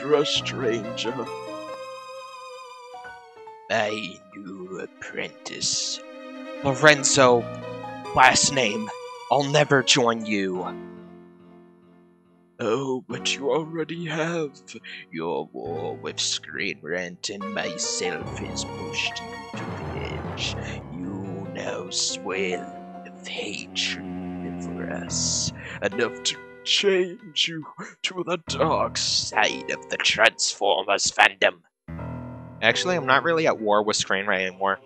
BrushedRanger. My new apprentice. Lorenzo, last name. I'll never join you. Oh, but you already have. Your war with Screenrant and myself has pushed you to the edge. You now swell of hatred for us, enough to change you to the dark side of the Transformers fandom. Actually, I'm not really at war with Screenrant anymore.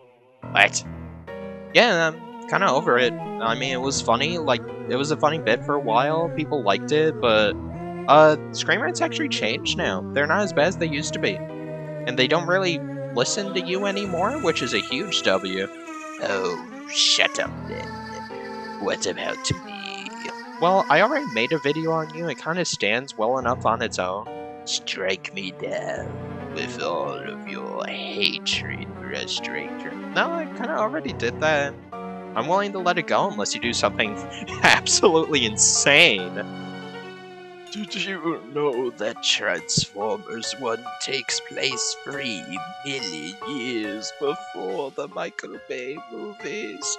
What? Yeah, I'm kind of over it. I mean, it was funny, like, it was a funny bit for a while, people liked it, but, Screenrant's actually changed now. They're not as bad as they used to be. And they don't really listen to you anymore, which is a huge W. Oh, shut up then. What about me? Well, I already made a video on you, it kind of stands well enough on its own. Strike me down with all of your hatred, BrushedRanger. No, I kind of already did that. I'm willing to let it go unless you do something absolutely insane. Did you know that Transformers One takes place 3 million years before the Michael Bay movies?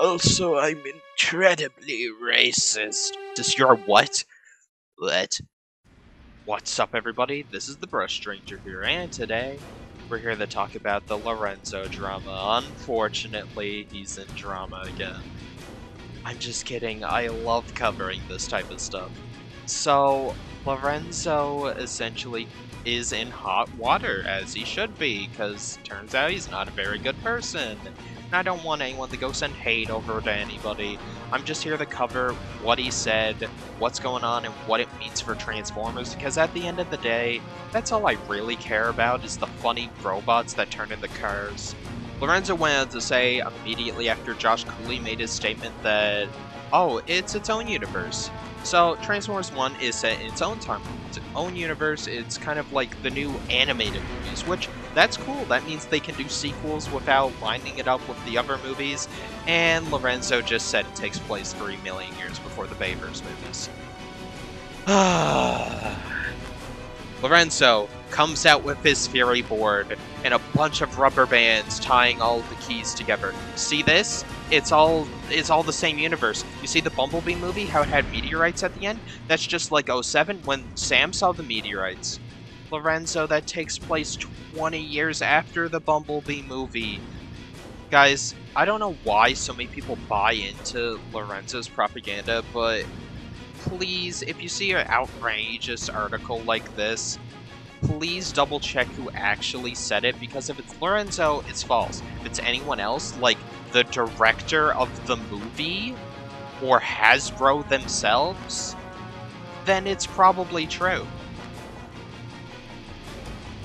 Also, I'm incredibly racist. Just your what? What? What's up, everybody? This is the BrushedRanger here, and today we're here to talk about the Lorenzo drama. Unfortunately, he's in drama again. I'm just kidding, I love covering this type of stuff. So, Lorenzo essentially is in hot water, as he should be, because turns out he's not a very good person. And I don't want anyone to go send hate over to anybody. I'm just here to cover what he said, what's going on, and what it means for Transformers, because at the end of the day, that's all I really care about is the funny robots that turn into cars. Lorenzo went on to say immediately after Josh Cooley made his statement that, oh, it's its own universe. So Transformers 1 is set in its own time, its own universe, it's kind of like the new animated movies, which, that's cool, that means they can do sequels without lining it up with the other movies, and Lorenzo just said it takes place 3 million years before the Bayverse movies. Lorenzo comes out with his theory board and a bunch of rubber bands tying all the keys together. See this? It's all the same universe. You see the Bumblebee movie, how it had meteorites at the end? That's just like 07 when Sam saw the meteorites. Lorenzo, that takes place 20 years after the Bumblebee movie. Guys, I don't know why so many people buy into Lorenzo's propaganda, but please, if you see an outrageous article like this, please double check who actually said it, because if it's Lorenzo, it's false. If it's anyone else, like the director of the movie, or Hasbro themselves, then it's probably true.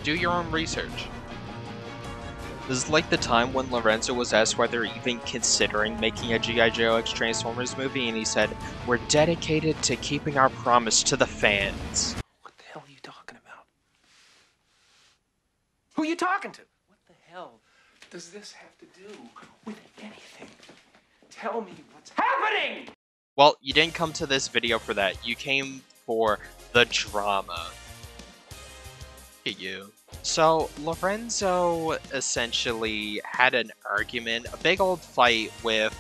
Do your own research. This is like the time when Lorenzo was asked whether even considering making a G.I. Joe X Transformers movie, and he said, "We're dedicated to keeping our promise to the fans." What the hell are you talking about? Who are you talking to? What the hell does this have to do with anything? Tell me what's happening! Well, you didn't come to this video for that. You came for the drama. You. So, Lorenzo essentially had an argument, a big old fight with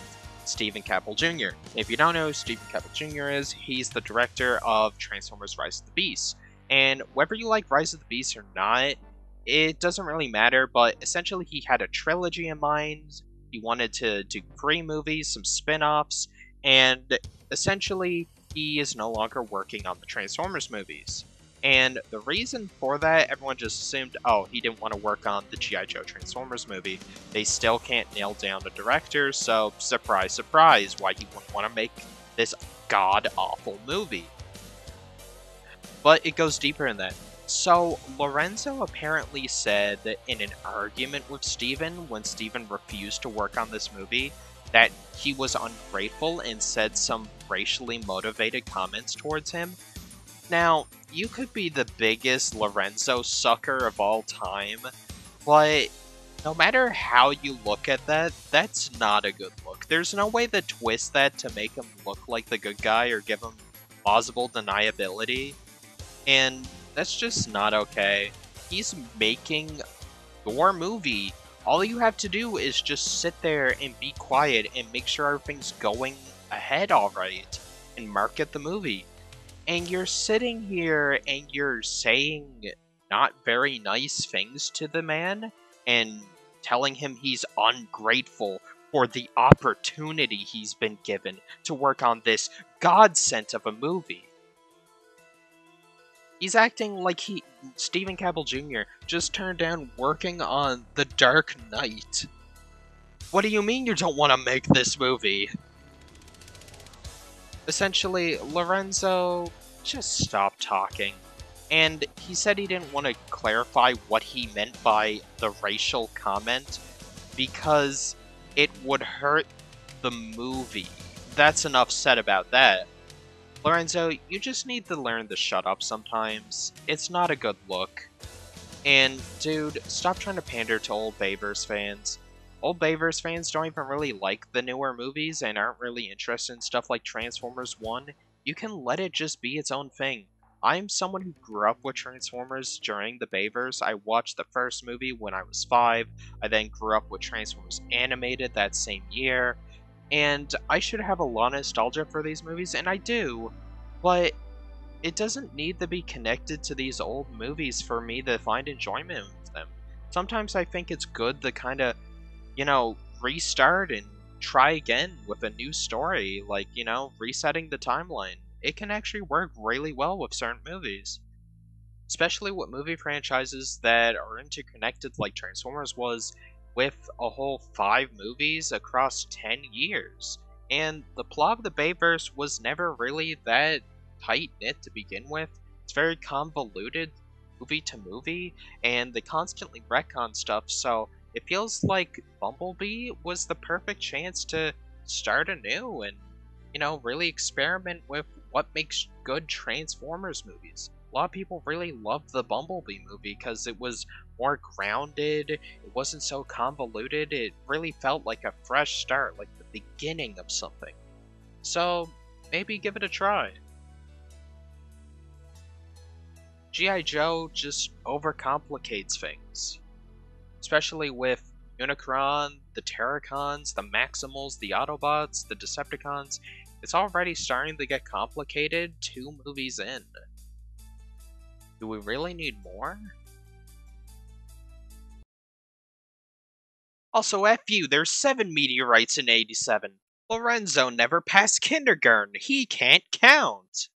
Steven Caple Jr. If you don't know who Steven Caple Jr. is, he's the director of Transformers Rise of the Beast. And whether you like Rise of the Beast or not, it doesn't really matter, but essentially he had a trilogy in mind. He wanted to do 3 movies, some spin-offs, and essentially he is no longer working on the Transformers movies. And the reason for that, everyone just assumed, oh, he didn't want to work on the G.I. Joe Transformers movie. They still can't nail down a director, so surprise, surprise, why he wouldn't want to make this god-awful movie. But it goes deeper than that. So, Lorenzo apparently said that in an argument with Steven, when Steven refused to work on this movie, that he was ungrateful and said some racially motivated comments towards him. Now, you could be the biggest Lorenzo sucker of all time, but no matter how you look at that, that's not a good look there's no way to twist that to make him look like the good guy or give him plausible deniability. And that's just not okay. He's making your movie. All you have to do is just sit there and be quiet and make sure everything's going ahead all right and market the movie. And you're sitting here and you're saying not very nice things to the man and telling him he's ungrateful for the opportunity he's been given to work on this godsend of a movie. He's acting like Steven Caple Jr. just turned down working on The Dark Knight. What do you mean you don't want to make this movie? Essentially, Lorenzo just stopped talking. And he said he didn't want to clarify what he meant by the racial comment because it would hurt the movie. That's enough said about that. Lorenzo, you just need to learn to shut up sometimes. It's not a good look. And dude, stop trying to pander to old Bayverse fans. Old Bayverse fans don't even really like the newer movies and aren't really interested in stuff like Transformers One. You can let it just be its own thing. I'm someone who grew up with Transformers during the Bayverse. I watched the first movie when I was 5. I then grew up with Transformers Animated that same year. And I should have a lot of nostalgia for these movies, and I do. But it doesn't need to be connected to these old movies for me to find enjoyment in them. Sometimes I think it's good to kind of, you know, restart and try again with a new story. Like, you know, resetting the timeline. It can actually work really well with certain movies. Especially with movie franchises that are interconnected like Transformers was with a whole 5 movies across 10 years. And the plot of the Bayverse was never really that tight-knit to begin with. It's very convoluted movie to movie, and they constantly retcon stuff, so it feels like Bumblebee was the perfect chance to start anew and, you know, really experiment with what makes good Transformers movies. A lot of people really loved the Bumblebee movie because it was more grounded, it wasn't so convoluted, it really felt like a fresh start, like the beginning of something. So, maybe give it a try. G.I. Joe just overcomplicates things. Especially with Unicron, the Terracons, the Maximals, the Autobots, the Decepticons. It's already starting to get complicated 2 movies in. Do we really need more? Also, F you, there's 7 meteorites in 87. Lorenzo never passed kindergarten. He can't count.